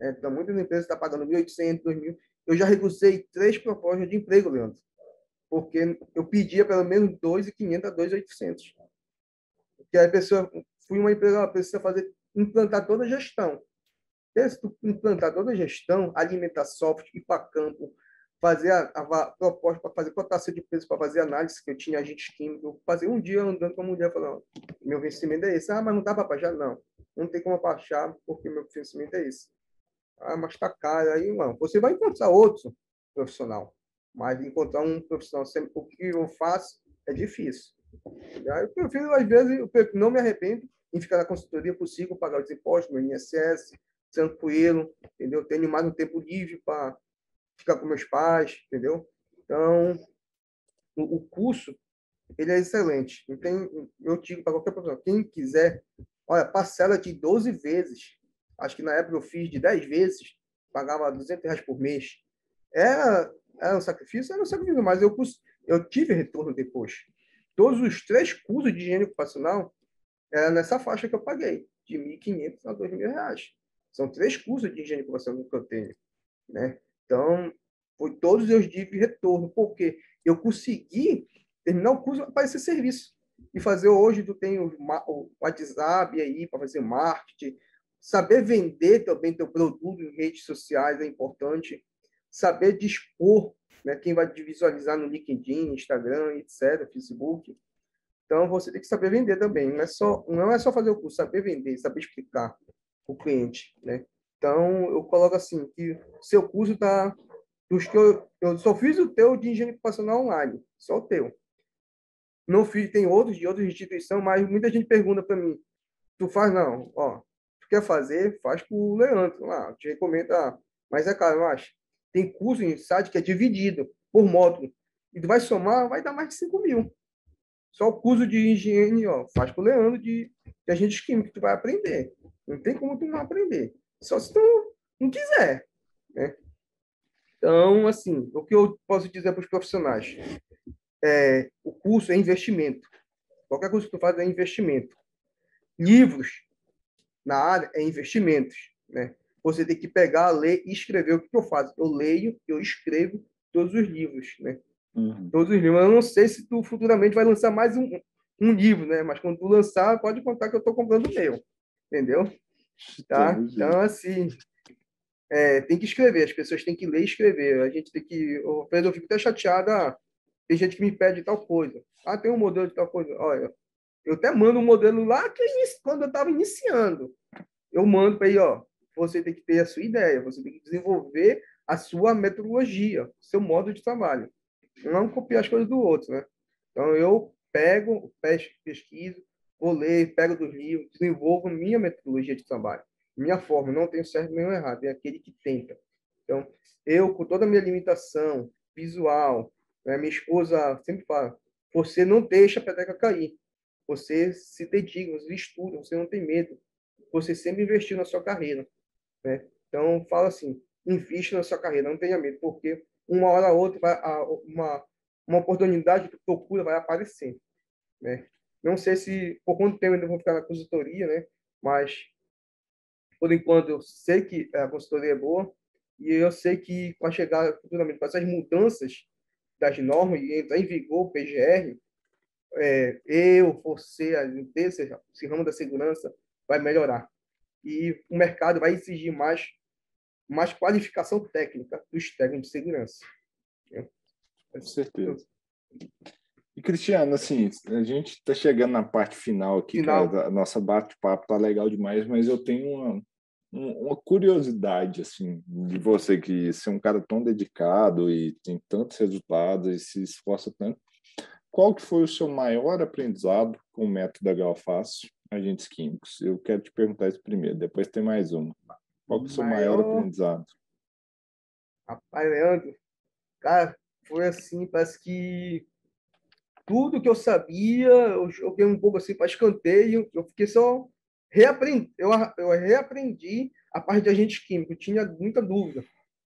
Né? Então, muitas empresas estão pagando mil e oitocentos, dois mil. Eu já recusei três propostas de emprego, Leandro, porque eu pedia pelo menos dois mil e quinhentos a dois mil e oitocentos. Porque a pessoa, fui uma empresa, ela precisa fazer, implantar toda a gestão. Se tu implantar toda a gestão, alimentar software, ir para campo, fazer a, a proposta para fazer cotação de preço, para fazer análise, que eu tinha agentes químicos, eu passei um dia andando com a mulher falando, meu vencimento é esse. Ah, mas não dá para baixar? Não, não tem como baixar, porque meu vencimento é esse. Ah, mas tá caro. Aí, mano, você vai encontrar outro profissional, mas encontrar um profissional sempre, o que eu faço é difícil. Aí eu prefiro, às vezes, eu prefiro, não me arrependo em ficar na consultoria, consigo pagar os impostos, meu I N S S, tranquilo, entendeu? Tenho mais um tempo livre para ficar com meus pais, entendeu? Então, o, o curso, ele é excelente. Então, eu digo para qualquer profissional, quem quiser, olha, parcela de doze vezes. Acho que na época eu fiz de dez vezes, pagava duzentos reais por mês. Era, era um sacrifício? Era um sacrifício, mas eu, eu tive retorno depois. Todos os três cursos de higiene ocupacional era nessa faixa que eu paguei, de mil e quinhentos reais a dois mil reais. São três cursos de higiene ocupacional que eu tenho, né? Então, foi todos eu tive retorno, porque eu consegui terminar o curso para esse serviço. E fazer hoje, tu tem o WhatsApp aí para fazer marketing, saber vender também teu produto em redes sociais é importante, saber dispor, né, quem vai te visualizar no LinkedIn, Instagram, etcétera, Facebook. Então, você tem que saber vender também. Não é só, não é só fazer o curso, saber vender, saber explicar o cliente, né? Então, eu coloco assim, que seu curso está... Eu, eu só fiz o teu de higiene ocupacional online, só o teu. Não fiz, tem outros de outras instituições, mas muita gente pergunta para mim, tu faz não, ó, tu quer fazer, faz com o Leandro, lá, te recomendo, ah, mas é caro, eu acho. Tem curso em site que é dividido por módulo, e tu vai somar, vai dar mais de cinco mil. Só o curso de higiene, ó, faz com o Leandro de, de agentes químicos, tu vai aprender. Não tem como tu não aprender, só se tu não quiser, né? Então, assim, o que eu posso dizer para os profissionais? É, o curso é investimento. Qualquer curso que tu faz é investimento. Livros na área é investimentos, né? Você tem que pegar, ler e escrever. O que eu faço? Eu leio, eu escrevo todos os livros, né? Uhum. Todos os livros. Eu não sei se tu futuramente vai lançar mais um, um livro, né? Mas quando tu lançar, pode contar que eu estou comprando o meu. Entendeu? Tá? Entendi. Então, assim... É, tem que escrever, as pessoas têm que ler e escrever. A gente tem que... Eu, eu fico até chateada. Ah, tem gente que me pede tal coisa. Ah, tem um modelo de tal coisa. Olha, eu até mando um modelo lá que quando eu estava iniciando. Eu mando para ele, ó, você tem que ter a sua ideia, você tem que desenvolver a sua metodologia, seu modo de trabalho. Não copiar as coisas do outro, né? Então, eu pego, pesquiso, vou ler, pego dos livros, desenvolvo minha metodologia de trabalho. Minha forma, não tenho certo nem errado, é aquele que tenta. Então, eu, com toda a minha limitação visual, né, minha esposa sempre fala, você não deixa a peteca cair, você se dedica, você estuda, você não tem medo, você sempre investiu na sua carreira, né? Então, fala assim, investe na sua carreira, não tenha medo, porque uma hora ou outra, vai, uma, uma oportunidade que procura vai aparecer, né? Não sei se, por quanto tempo eu ainda vou ficar na consultoria, né? Mas... Por enquanto, eu sei que a consultoria é boa e eu sei que, com a chegada futuramente, com essas mudanças das normas e entrar em vigor o P G R, é, eu, você, a empresa, esse ramo da segurança vai melhorar. E o mercado vai exigir mais, mais qualificação técnica dos técnicos de segurança. Com certeza. E, Cristiano, assim, a gente está chegando na parte final aqui, final. Cara, a nossa bate-papo está legal demais, mas eu tenho uma, uma curiosidade, assim, de você, que ser um cara tão dedicado e tem tantos resultados e se esforça tanto. Qual que foi o seu maior aprendizado com o método H O Fácil Agentes Químicos? Eu quero te perguntar isso primeiro, depois tem mais uma. Qual que é o seu maior, maior aprendizado? Rapaz, Leandro, cara, foi assim, parece que tudo que eu sabia, eu joguei um pouco assim para escanteio, eu fiquei só reaprendi, eu, eu reaprendi a parte de agentes químicos, eu tinha muita dúvida,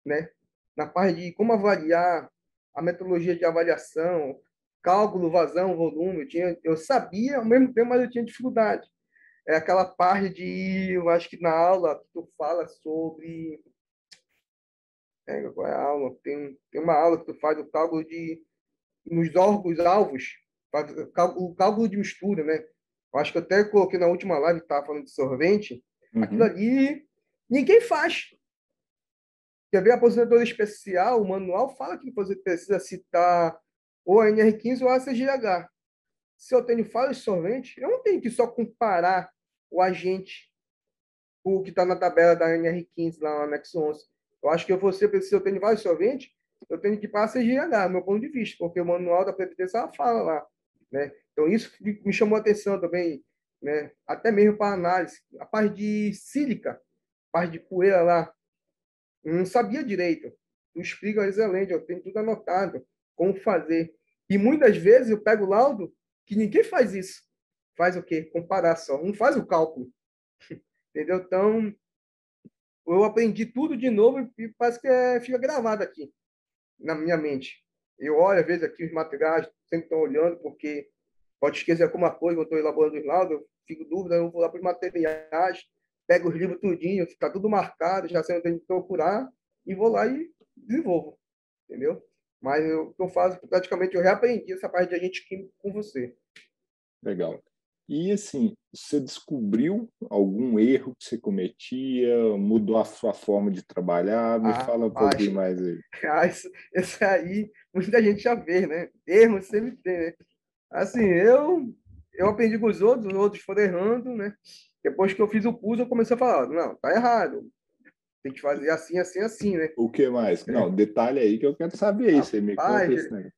né? Na parte de como avaliar, a metodologia de avaliação, cálculo, vazão, volume, eu, tinha, eu sabia ao mesmo tempo, mas eu tinha dificuldade. É aquela parte de, eu acho que na aula, tu fala sobre... É, qual é a aula? Tem, tem uma aula que tu faz o cálculo de... nos órgãos alvos, o cálculo de mistura, né? Eu acho que eu até coloquei na última live que estava falando de sorvente. Uhum. Aquilo ali, ninguém faz. Quer ver a aposentadoria especial, o manual fala que você precisa citar ou a N R quinze ou a C G H. Se eu tenho falha de sorvente, eu não tenho que só comparar o agente com o que está na tabela da N R quinze, lá no anexo onze. Eu acho que você precisa, eu tenho falha de sorvente, eu tenho que passar a C G H, meu ponto de vista, porque o manual da Previdência fala lá, né? Então, isso me chamou a atenção também, né? Até mesmo para análise. A parte de sílica, a parte de poeira lá, eu não sabia direito. Tu explica, excelente, eu tenho tudo anotado, como fazer. E muitas vezes eu pego o laudo que ninguém faz isso. Faz o quê? Comparar só. Não faz o cálculo. Entendeu? Então, eu aprendi tudo de novo e parece que é, fica gravado aqui na minha mente. Eu olho, às vezes, aqui os materiais, sempre estão olhando, porque pode esquecer alguma coisa, eu estou elaborando os laudos, eu fico dúvida, eu vou lá para os materiais, pego os livros tudinho, está tudo marcado, já sei onde tem que procurar, e vou lá e desenvolvo. Entendeu? Mas eu, eu faço, praticamente, eu reaprendi essa parte de agente químico com você. Legal. E, assim, você descobriu algum erro que você cometia? Mudou a sua forma de trabalhar? Me ah, fala um pouquinho acho, mais aí. Ah, isso, isso aí, muita gente já vê, né? Erro sempre tem, né? Assim, eu, eu aprendi com os outros, os outros foram errando, né? Depois que eu fiz o curso, eu comecei a falar, não, tá errado. Tem que fazer assim, assim, assim, né? O que mais? Não, detalhe aí que eu quero saber aí. Rapaz, você me conta isso, né?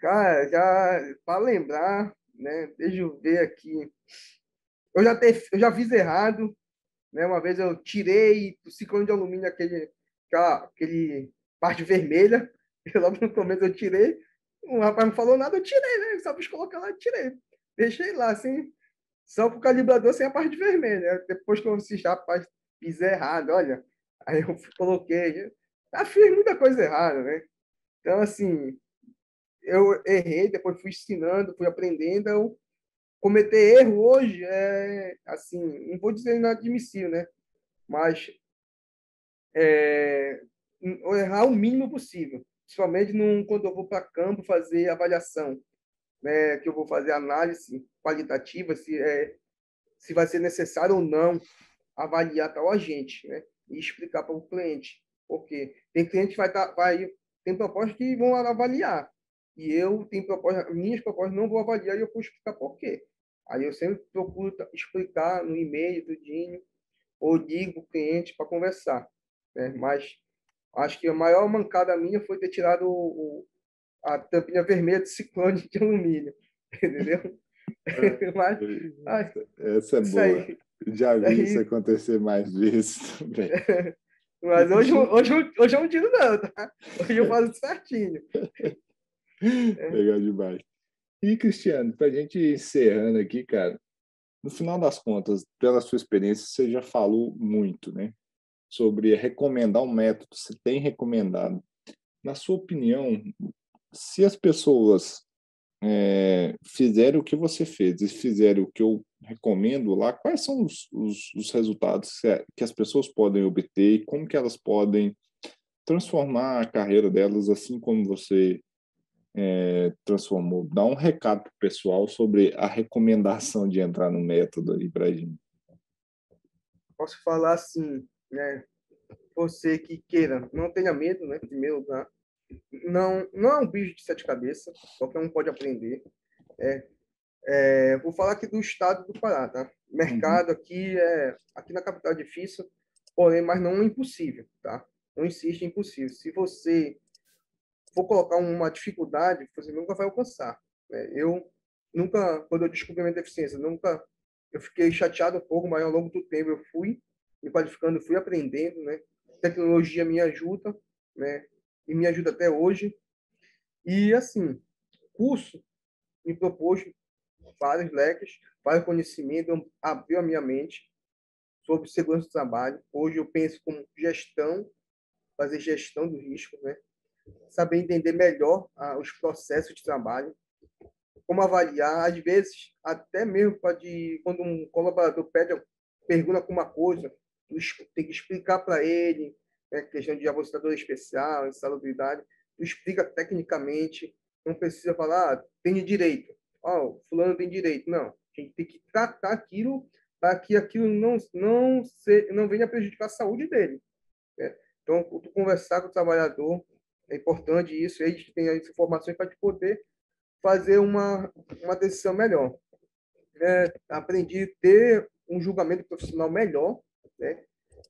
Cara, já, para lembrar... Né? Deixa eu ver aqui. Eu já, te, eu já fiz errado. Né? Uma vez eu tirei do ciclone de alumínio aquele, aquela aquele parte vermelha. Eu, logo no começo eu tirei. O rapaz não falou nada, eu tirei. Né? Eu só fiz colocar lá, eu tirei. Deixei lá, assim, só pro calibrador sem a parte vermelha. Depois que eu assisti, rapaz, fiz errado, olha. Aí eu coloquei. Já fiz muita coisa errada, né? Então, assim... Eu errei, depois fui ensinando, fui aprendendo. Eu cometer erro hoje é, assim, não vou dizer inadmissível, né? Mas é, errar o mínimo possível. Principalmente num, quando eu vou para campo fazer avaliação, né? Que eu vou fazer análise qualitativa, se, é, se vai ser necessário ou não avaliar tal agente, né? E explicar para o cliente. Porque tem cliente que vai, tá, vai tem propostas que vão avaliar. E eu tenho propostas, minhas propostas não vou avaliar e eu vou explicar por quê. Aí eu sempre procuro explicar no e-mail, tudinho, ou ligo o cliente para conversar. Né? Mas acho que a maior mancada minha foi ter tirado o, o, a tampinha vermelha do ciclone de alumínio. Entendeu? Mas, ai, essa é boa. Aí, já vi aí, isso acontecer mais vezes também. Mas hoje, hoje, hoje eu não tiro não, tá? Hoje eu faço certinho. É. Legal demais. E, Cristiano, para a gente encerrando aqui, cara, no final das contas, pela sua experiência, você já falou muito, né, sobre recomendar um método, você tem recomendado. Na sua opinião, se as pessoas é, fizerem o que você fez e fizerem o que eu recomendo lá, quais são os, os, os resultados que as pessoas podem obter e como que elas podem transformar a carreira delas, assim como você É, transformou? Dá um recado para o pessoal sobre a recomendação de entrar no método aí para a gente. Posso falar assim, né? Você que queira, não tenha medo, né? Em primeiro lugar, não, não é um bicho de sete cabeças, qualquer um pode aprender. É, é, vou falar aqui do estado do Pará, tá? Mercado uhum. aqui, é, aqui na capital é difícil, porém, mas não é impossível, tá? Não insiste, é impossível. Se você vou colocar uma dificuldade, você nunca vai alcançar. Né? Eu nunca, quando eu descobri minha deficiência, nunca, eu fiquei chateado um pouco, mas ao longo do tempo eu fui me qualificando, fui aprendendo, né? Tecnologia me ajuda, né? E me ajuda até hoje. E, assim, curso me propôs vários leques, vários conhecimentos, abriu a minha mente sobre segurança do trabalho. Hoje eu penso como gestão, fazer gestão do risco, né? Saber entender melhor ah, os processos de trabalho, como avaliar, às vezes, até mesmo pode, quando um colaborador pede, pergunta alguma coisa, tem que explicar para ele, né, questão de capacitador especial, insalubridade, tu explica tecnicamente, não precisa falar, ah, tem direito, oh, fulano tem direito, não, a gente tem que tratar aquilo para que aquilo não, não, se, não venha prejudicar a saúde dele. Né? Então, tu conversar com o trabalhador, é importante isso, eles têm as informações para poder fazer uma, uma decisão melhor. É, aprendi a ter um julgamento profissional melhor, né?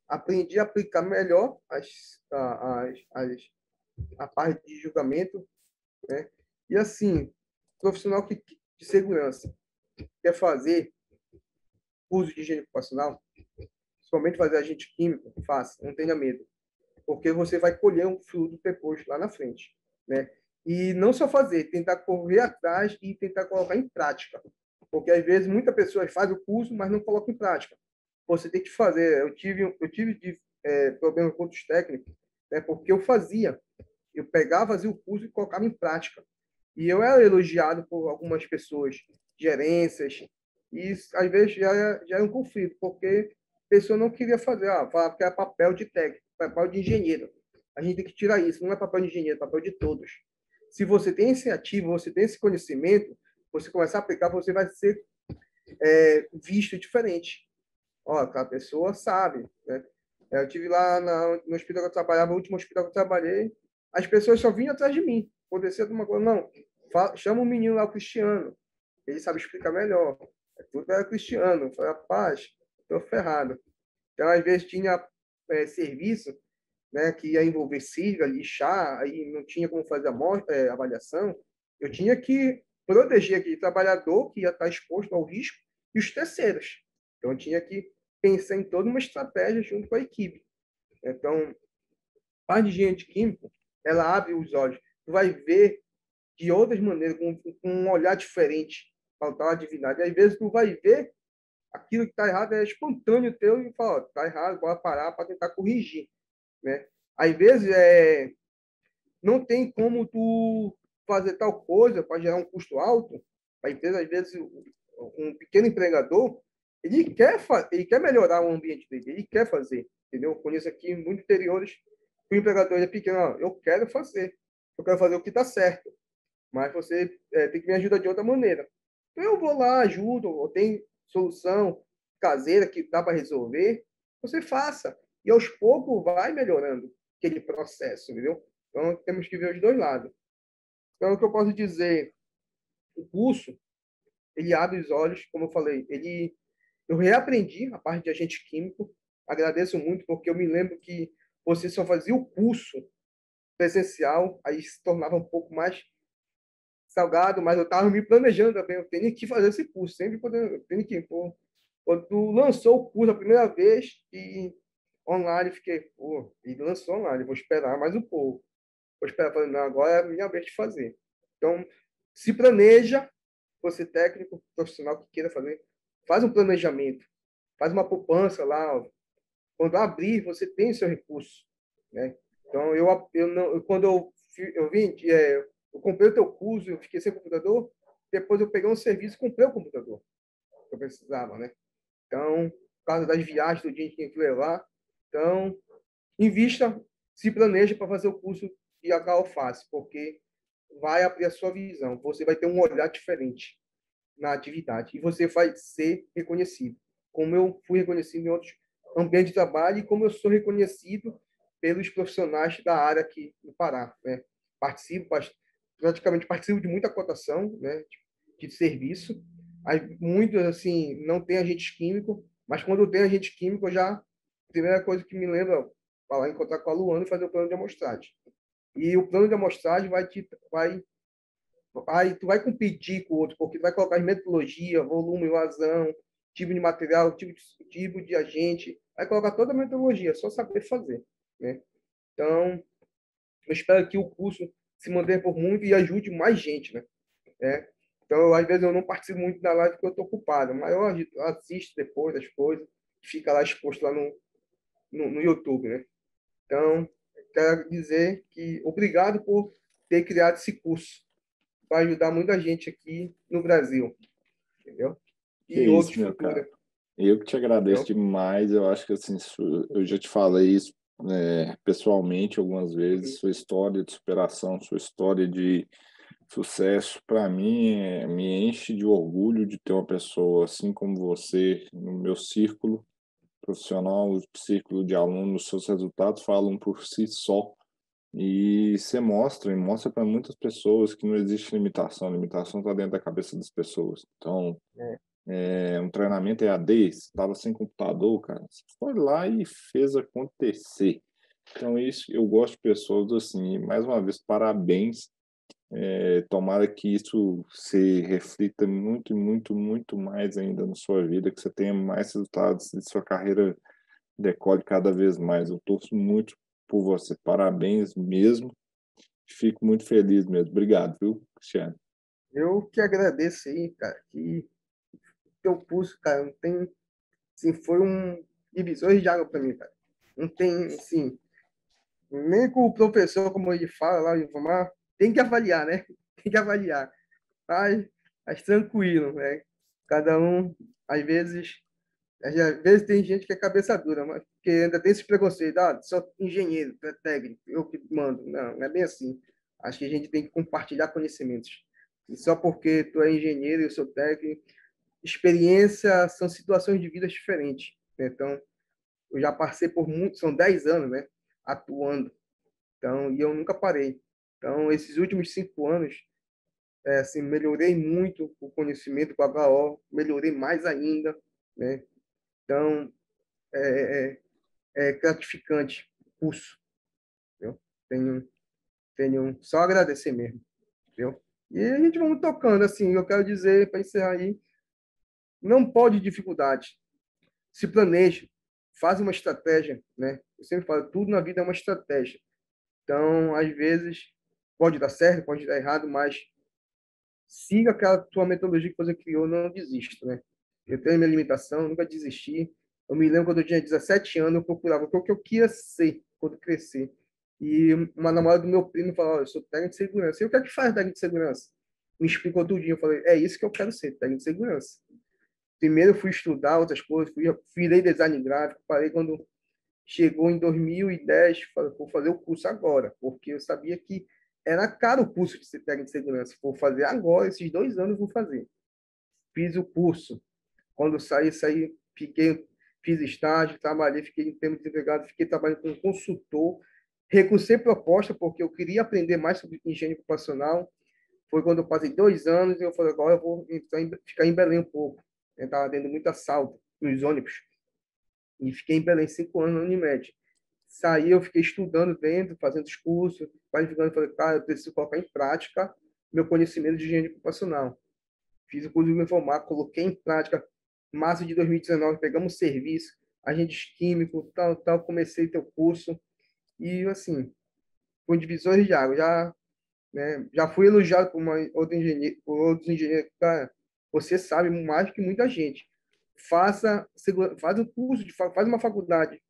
Aprendi a aplicar melhor as, as, as, a parte de julgamento, né? E, assim, profissional que, de segurança quer fazer uso de higiene ocupacional, principalmente fazer agente químico, faça, não tenha medo. Porque você vai colher um fruto depois lá na frente, né? E não só fazer, tentar correr atrás e tentar colocar em prática. Porque, às vezes, muitas pessoas fazem o curso, mas não colocam em prática. Você tem que fazer. Eu tive, eu tive de, é, problemas com outros técnicos, né, porque eu fazia. Eu pegava, fazia o curso e colocava em prática. E eu era elogiado por algumas pessoas, gerências. E, às vezes, já era, já era um conflito, porque a pessoa não queria fazer. Ah, falava que era papel de técnico, papel de engenheiro. A gente tem que tirar isso. Não é papel de engenheiro, é papel de todos. Se você tem esse ativo, você tem esse conhecimento, você começar a aplicar, você vai ser é, visto diferente. Ó, a pessoa sabe, né? Eu estive lá na, no hospital que eu trabalhava, no último hospital que eu trabalhei, as pessoas só vinham atrás de mim. Acontecia alguma coisa, não, fala, chama o menino lá, o Cristiano, ele sabe explicar melhor. Tudo era Cristiano. Eu falei, rapaz, estou ferrado. Então, às vezes, tinha é, serviço, né, que ia envolver cirga, lixar, aí não tinha como fazer a mostra, é, avaliação. Eu tinha que proteger aquele trabalhador que ia estar exposto ao risco e os terceiros. Então, eu tinha que pensar em toda uma estratégia junto com a equipe. Então, a parte de higiene química, ela abre os olhos. Tu vai ver de outras maneiras, com, com um olhar diferente, faltar a divindade. Às vezes, tu vai ver aquilo que está errado, é espontâneo teu, e fala, está errado, bora parar para tentar corrigir. Né? Às vezes é, não tem como tu fazer tal coisa para gerar um custo alto. A empresa, às vezes, um pequeno empregador, ele quer, ele quer melhorar o ambiente dele, ele quer fazer, entendeu? Eu conheço aqui muitos interiores, o empregador é pequeno, ó, eu quero fazer, eu quero fazer o que está certo, mas você é, tem que me ajudar de outra maneira. Eu vou lá, ajudo, ou tem solução caseira que dá para resolver, você faça. E, aos poucos, vai melhorando aquele processo, entendeu? Então, temos que ver os dois lados. Então, o que eu posso dizer, o curso, ele abre os olhos, como eu falei, ele, eu reaprendi a parte de agente químico, agradeço muito, porque eu me lembro que você só fazia o curso presencial, aí se tornava um pouco mais salgado, mas eu estava me planejando também, eu tenho que fazer esse curso, sempre podendo, eu tenho que, pô, quando lançou o curso a primeira vez, e online, fiquei, pô, ele lançou online, vou esperar mais um pouco. Vou esperar, falando, não, agora é a minha vez de fazer. Então, se planeja, você técnico, profissional que queira fazer, faz um planejamento, faz uma poupança lá. Ó. Quando abrir, você tem seu recurso. Né? Então, eu, eu não, eu, quando eu, eu vim, é, eu comprei o teu curso, eu fiquei sem computador, depois eu peguei um serviço e comprei o computador que eu precisava. Né? Então, por causa das viagens, do dia que tinha que levar, então, invista, se planeja para fazer o curso de H O Fácil, porque vai abrir a sua visão. Você vai ter um olhar diferente na atividade e você vai ser reconhecido, como eu fui reconhecido em outros ambientes de trabalho e como eu sou reconhecido pelos profissionais da área aqui no Pará. Né? Participo, praticamente participo de muita cotação, né, de serviço. Muitos, assim, não tem agente químico, mas quando eu tenho agente químico, eu já... A primeira coisa que me lembra é falar, encontrar com a Luana e fazer o plano de amostragem. E o plano de amostragem vai te... Vai, vai, tu vai competir com o outro, porque tu vai colocar metodologia, volume, vazão, tipo de material, tipo de, tipo de agente. Vai colocar toda a metodologia, só saber fazer. Né? Então, eu espero que o curso se mantenha por muito e ajude mais gente. Né? É? Então, às vezes, eu não participo muito da live porque eu estou ocupado, mas eu assisto depois das coisas, fica lá exposto lá no... No, no YouTube, né? Então, quero dizer que obrigado por ter criado esse curso. Vai ajudar muita gente aqui no Brasil. Entendeu? E é outros futuros. Eu que te agradeço então, demais. Eu acho que, assim, eu já te falei isso é, pessoalmente algumas vezes. Sim. Sua história de superação, sua história de sucesso, para mim, é, me enche de orgulho de ter uma pessoa assim como você no meu círculo profissional, o círculo de alunos, seus resultados falam por si só e você mostra, e mostra para muitas pessoas que não existe limitação, a limitação está dentro da cabeça das pessoas. Então, é. É, um treinamento E A D, você estava sem computador, cara, você foi lá e fez acontecer. Então, isso, eu gosto de pessoas assim, mais uma vez, parabéns, é, tomara que isso se reflita muito, muito, muito mais ainda na sua vida, que você tenha mais resultados e sua carreira decole cada vez mais. Eu torço muito por você, parabéns mesmo. Fico muito feliz mesmo. Obrigado, viu, Cristiano? Eu que agradeço aí, cara, que o teu curso, cara, não tem... Assim, foi um divisor de água para mim, cara. Não tem, assim... Nem com o professor, como ele fala lá, o Ivomar, tem que avaliar, né? Tem que avaliar. Mas, mas tranquilo, né? Cada um, às vezes... Às vezes tem gente que é cabeça dura, mas que ainda tem esse preconceito, ah, só engenheiro, técnico, eu que mando. Não, não é bem assim. Acho que a gente tem que compartilhar conhecimentos. E só porque tu é engenheiro e eu sou técnico, experiência são situações de vida diferentes. Então, eu já passei por muito, são dez anos, né, atuando. Então, e eu nunca parei. Então, esses últimos cinco anos, é, assim, melhorei muito o conhecimento com a H O, melhorei mais ainda, né? Então, é, é, é gratificante o curso. Entendeu? Tenho, tenho só agradecer mesmo. Entendeu? E a gente vai tocando, assim, eu quero dizer, para encerrar aí, não pode dificuldade. Se planeje, faz uma estratégia, né? Eu sempre falo, tudo na vida é uma estratégia. Então, às vezes, pode dar certo, pode dar errado, mas siga aquela tua metodologia que você criou, não desista, né? Eu tenho minha limitação, nunca desisti. Eu me lembro quando eu tinha dezessete anos, eu procurava o que eu queria ser quando crescer. E uma namorada do meu primo falou, oh, eu sou técnico de segurança. E o que é que faz técnico de segurança? Me explicou tudinho. Eu falei, é isso que eu quero ser, técnico de segurança. Primeiro eu fui estudar outras coisas, fui, virei design gráfico, parei quando chegou em dois mil e dez, falei, vou fazer o curso agora, porque eu sabia que era caro o curso de ser técnico de segurança. Vou fazer agora, esses dois anos vou fazer. Fiz o curso. Quando eu saí, saí, fiquei, fiz estágio, trabalhei, fiquei em termo desempregado, fiquei trabalhando como consultor, recusei proposta porque eu queria aprender mais sobre higiene ocupacional. Foi quando eu passei dois anos e eu falei, agora eu vou entrar em, ficar em Belém um pouco. Eu estava tendo muito assalto nos ônibus. E fiquei em Belém cinco anos na Unimed. Saí, eu fiquei estudando dentro, fazendo os cursos, qualificando, falei, cara, eu preciso colocar em prática meu conhecimento de higiene ocupacional. Fiz o curso de Ivomar, coloquei em prática. Março de dois mil e dezenove, pegamos serviço, agentes químicos, tal, tal, comecei teu curso. E, assim, com divisores de água. Já, né, já fui elogiado por, uma, outro engenheiro, por outros engenheiros. Cara, você sabe mais que muita gente. Faça faz um curso, de, faz uma faculdade.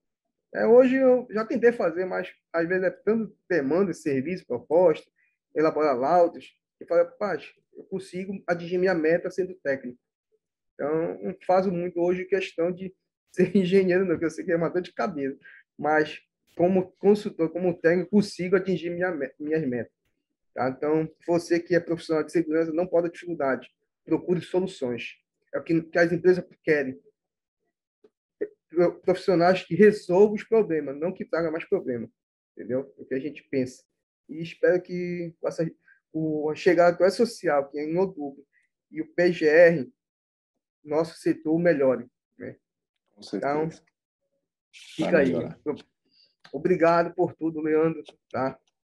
É, hoje eu já tentei fazer, mas às vezes é tanto demanda, serviço, proposta, elaborar laudos. Eu falei, rapaz, eu consigo atingir minha meta sendo técnico. Então, não faço muito hoje questão de ser engenheiro, não, porque eu sei que é uma dor de cabeça. Mas, como consultor, como técnico, consigo atingir minha, minhas metas. Tá? Então, você que é profissional de segurança, não pode ter dificuldade. Procure soluções. É o que, que as empresas querem. Profissionais que resolvam os problemas, não que tragam mais problemas. Entendeu? É o que a gente pensa. E espero que com essa, o, a chegada do Esocial, que é em outubro, e o P G R, nosso setor melhore, né? Com certeza. Então, fica aí. Obrigado por tudo, Leandro, tá?